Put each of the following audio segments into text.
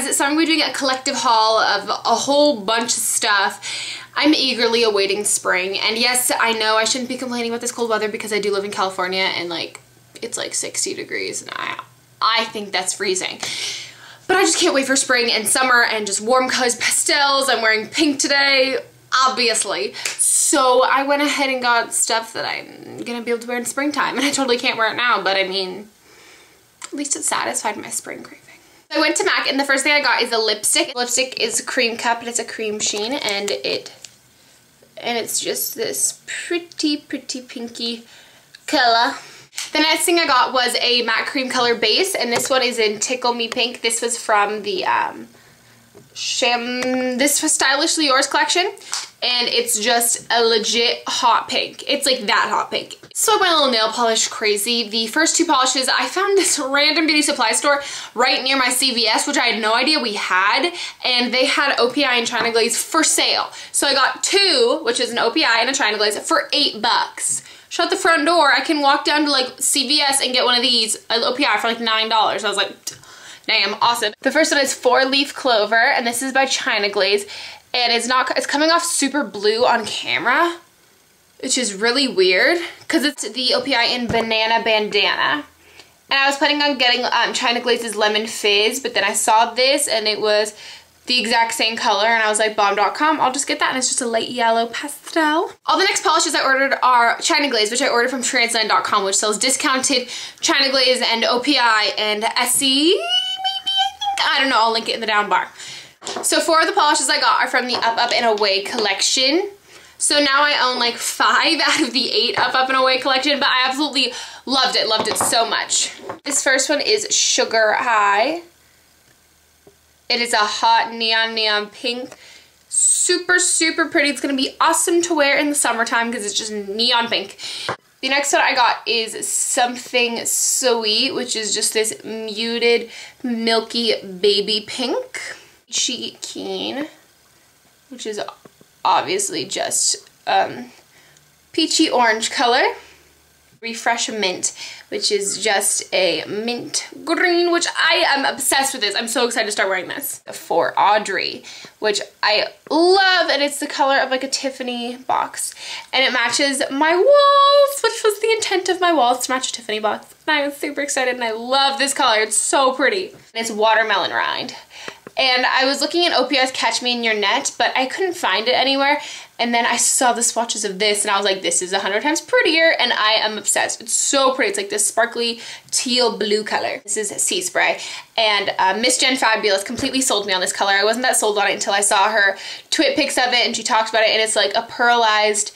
guys, so I'm going to be doing a collective haul of a whole bunch of stuff. I'm eagerly awaiting spring, and yes, I know I shouldn't be complaining about this cold weather because I do live in California and like it's like 60 degrees and I think that's freezing. But I just can't wait for spring and summer and just warm colors, pastels. I'm wearing pink today, obviously. So I went ahead and got stuff that I'm gonna be able to wear in springtime, and I totally can't wear it now, but I mean, at least it satisfied my spring craving. I went to MAC and the first thing I got is a lipstick. The lipstick is Creme Cup and it's a cream sheen, and it's just this pretty pinky color. The next thing I got was a matte cream color base, and this one is in Tickle Me Pink. This was from the this was Stylishly Yours collection, and it's just a legit hot pink. It's like that hot pink. So I went a little nail polish crazy. The first two polishes, I found this random beauty supply store right near my CVS, which I had no idea we had, and they had OPI and China Glaze for sale. So I got two, which is an OPI and a China Glaze, for $8. Shut the front door, I can walk down to like CVS and get one of these, an OPI, for like $9. I was like, damn, awesome. The first one is Four Leaf Clover, and this is by China Glaze, and it's coming off super blue on camera, which is really weird because it's the OPI in Banana Bandana. And I was planning on getting China Glaze's Lemon Fizz, but then I saw this and it was the exact same color, and I was like, bomb.com, I'll just get that. And it's just a light yellow pastel. All the next polishes I ordered are China Glaze, which I ordered from Transland.com, which sells discounted China Glaze and OPI and Essie, maybe, I think? I don't know, I'll link it in the down bar. So four of the polishes I got are from the Up, Up and Away collection. So now I own like 5 out of the 8 Up, Up and Away collection, but I absolutely loved it so much. This first one is Sugar High. It is a hot neon pink, super pretty. It's gonna be awesome to wear in the summertime because it's just neon pink. The next one I got is Something Sweet, which is just this muted milky baby pink. CG Keen, which is obviously just peachy orange color. Refresh Mint, which is just a mint green, which I am obsessed with this. I'm so excited to start wearing this. For Audrey, which I love, and it's the color of like a Tiffany box, and it matches my walls, which was the intent of my walls, to match a Tiffany box. And I was super excited, and I love this color. It's so pretty. And it's Watermellon Rind. And I was looking at OPI's Catch Me In Your Net, but I couldn't find it anywhere. And then I saw the swatches of this, and I was like, this is 100 times prettier, and I am obsessed. It's so pretty. It's like this sparkly teal blue color. This is Sea Spray. And Miss Jen Fabulous completely sold me on this color. I wasn't that sold on it until I saw her twit pics of it, and she talks about it, and it's like a pearlized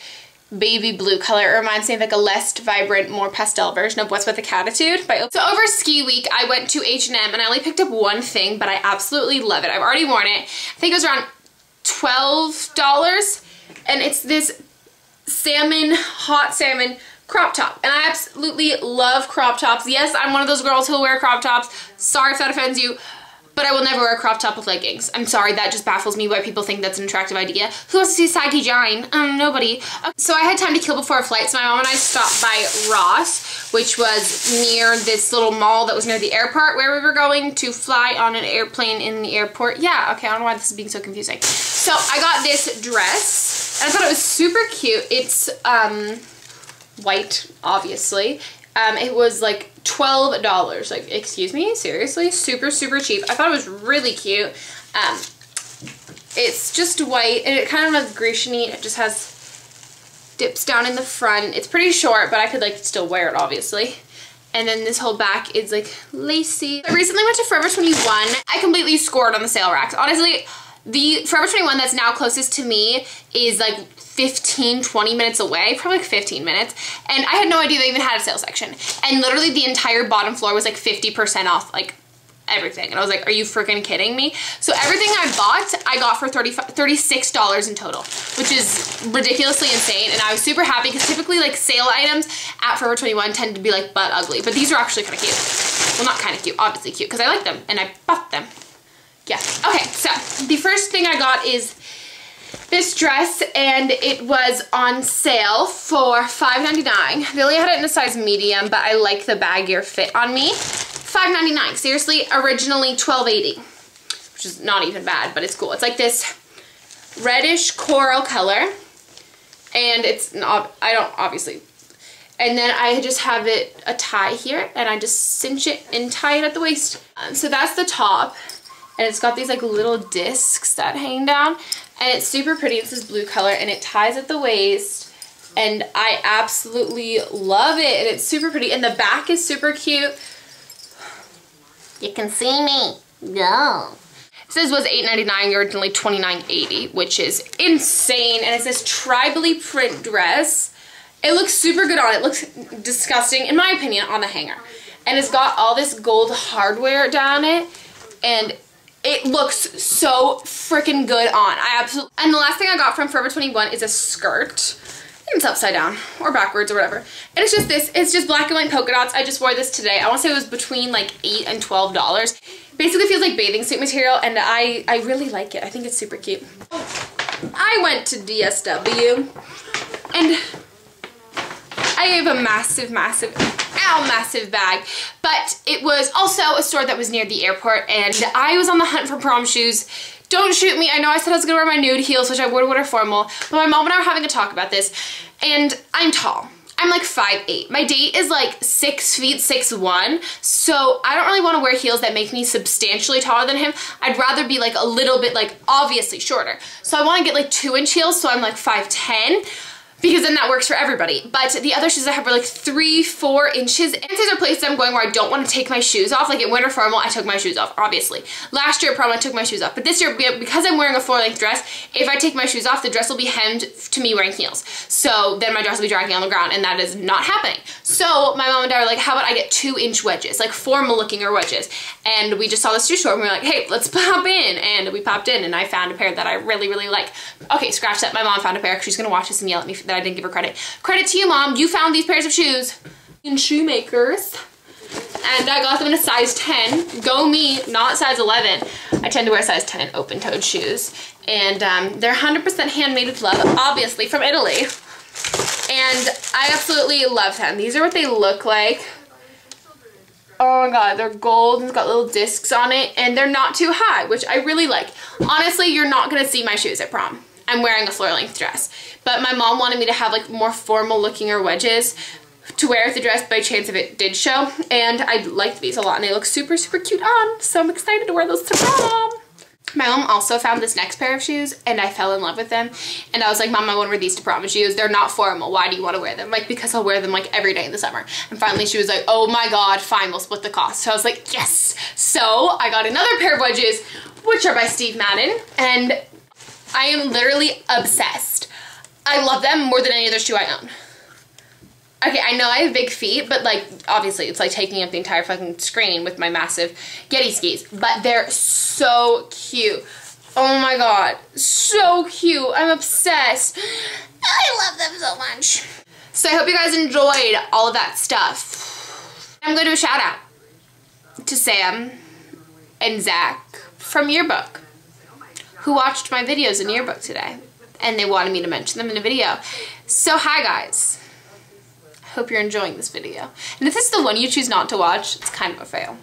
baby blue color. It reminds me of like a less vibrant, more pastel version of What's With the Catitude. So over ski week, I went to H&M, and I only picked up one thing, but I absolutely love it. I've already worn it. I think it was around $12, and it's this salmon, hot salmon crop top, and I absolutely love crop tops. Yes, I'm one of those girls who'll wear crop tops. Sorry if that offends you, but I will never wear a crop top with leggings. I'm sorry, that just baffles me why people think that's an attractive idea. Who wants to see saggy gine? Nobody. Okay. So I had time to kill before a flight, so my mom and I stopped by Ross, which was near this little mall that was near the airport where we were going to fly on an airplane in the airport. Yeah, okay, I don't know why this is being so confusing. So I got this dress, and I thought it was super cute. It's white, obviously. It was like $12, like, excuse me, seriously? Super cheap. I thought it was really cute. It's just white, and it kind of has Grecian-y. It just has dips down in the front. It's pretty short, but I could like still wear it, obviously. And then this whole back is like lacy. I recently went to Forever 21. I completely scored on the sale racks. Honestly, the Forever 21 that's now closest to me is like 15-20 minutes away, probably like 15 minutes, and I had no idea they even had a sale section, and literally the entire bottom floor was like 50% off like everything, and I was like, are you freaking kidding me? So everything I bought, I got for $36 in total, which is ridiculously insane, and I was super happy because typically like sale items at Forever 21 tend to be like butt ugly, but these are actually kind of cute. Well, not kind of cute, obviously cute, because I like them and I bought them. Yeah, okay, so the first thing I got is this dress, and it was on sale for $5.99. They only had it in a size medium, but I like the baggier fit on me. $5.99, seriously, originally $12.80. which is not even bad, but it's cool. It's like this reddish coral color, and it's not, I don't obviously, and then I just have it a tie here, and I just cinch it and tie it at the waist. So that's the top, and it's got these like little discs that hang down, and it's super pretty. It's this blue color, and it ties at the waist, and I absolutely love it, and it's super pretty, and the back is super cute. You can see me. No. This was $8.99, originally $29.80, which is insane, and it's this tribally print dress. It looks super good on. It looks disgusting, in my opinion, on the hanger. And it's got all this gold hardware down it, and it looks so freaking good on. I absolutely... And the last thing I got from Forever 21 is a skirt. It's upside down or backwards or whatever, and it's just this, it's just black and white polka dots. I just wore this today. I want to say it was between like $8 and $12. Basically feels like bathing suit material, and I really like it. I think it's super cute. I went to DSW and I have a massive bag, but it was also a store that was near the airport, and I was on the hunt for prom shoes. Don't shoot me. I know I said I was gonna wear my nude heels, which I would wear formal, but my mom and I were having a talk about this, and I'm tall. I'm like 5'8". My date is like 6'6", 6'1", so I don't really want to wear heels that make me substantially taller than him. I'd rather be like a little bit like obviously shorter. So I want to get like 2-inch heels, so I'm like 5'10", because then that works for everybody. But the other shoes I have were like 3-4 inches. And these are places I'm going where I don't want to take my shoes off. Like at winter formal, I took my shoes off, obviously. Last year at prom, I took my shoes off. But this year, because I'm wearing a floor-length dress, if I take my shoes off, the dress will be hemmed to me wearing heels. So then my dress will be dragging on the ground, and that is not happening. So my mom and dad were like, how about I get 2-inch wedges, like formal-looking or wedges. And we just saw this shoe store, and we were like, hey, let's pop in. And we popped in, and I found a pair that I really, really like. Okay, scratch that. My mom found a pair. She's going to watch this and yell at me that I didn't give her credit. Credit to you, Mom. You found these pairs of shoes in Shoemakers, and I got them in a size 10. Go me, not size 11. I tend to wear size 10 open-toed shoes, and they're 100% handmade with love, obviously from Italy, and I absolutely love them. These are what they look like. Oh my god, they're gold, and it's got little discs on it, and they're not too high, which I really like. Honestly, you're not gonna see my shoes at prom. I'm wearing a floor-length dress, but my mom wanted me to have like more formal-looking or wedges to wear with the dress by chance if it did show, and I liked these a lot, and they look super, super cute on, so I'm excited to wear those to prom. My mom also found this next pair of shoes, and I fell in love with them, and I was like, Mom, I want to wear these to prom, and she goes, they're not formal, why do you want to wear them? I'm like, because I'll wear them like every day in the summer. And finally she was like, oh my god, fine, we'll split the cost. So I was like, yes! So I got another pair of wedges, which are by Steve Madden, and I am literally obsessed. I love them more than any other shoe I own. Okay, I know I have big feet, but like, obviously it's like taking up the entire fucking screen with my massive Yeti skis, but they're so cute. Oh my god, so cute. I'm obsessed. I love them so much. So I hope you guys enjoyed all of that stuff. I'm gonna do a shout out to Sam and Zach from Yearbook, who watched my videos in Yearbook today, and they wanted me to mention them in a video. So hi guys, I hope you're enjoying this video. And if this is the one you choose not to watch, it's kind of a fail.